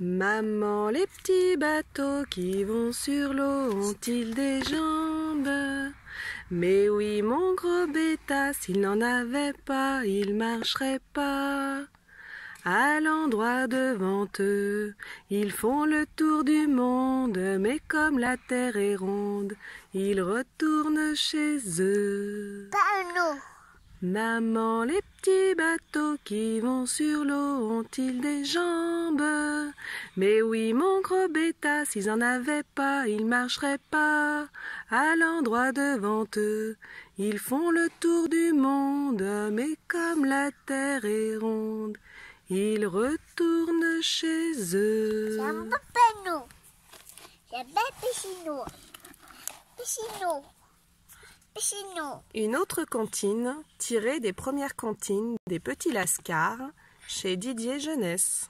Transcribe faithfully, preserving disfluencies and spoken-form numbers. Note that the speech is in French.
Maman, les petits bateaux qui vont sur l'eau ont-ils des jambes? Mais oui, mon gros bêta, s'il n'en avait pas, il marcherait pas. À l'endroit devant eux, ils font le tour du monde, mais comme la terre est ronde, ils retournent chez eux. Pas l'eau. Maman, les petits bateaux qui vont sur l'eau ont-ils des jambes? Mais oui, mon gros bêta, s'ils en avaient pas, ils marcheraient pas. À l'endroit devant eux, ils font le tour du monde, mais comme la terre est ronde, ils retournent chez eux. C'est un panneau. C'est un piscino. Piscino. Une autre comptine tirée des premières comptines des petits Lascars chez Didier Jeunesse.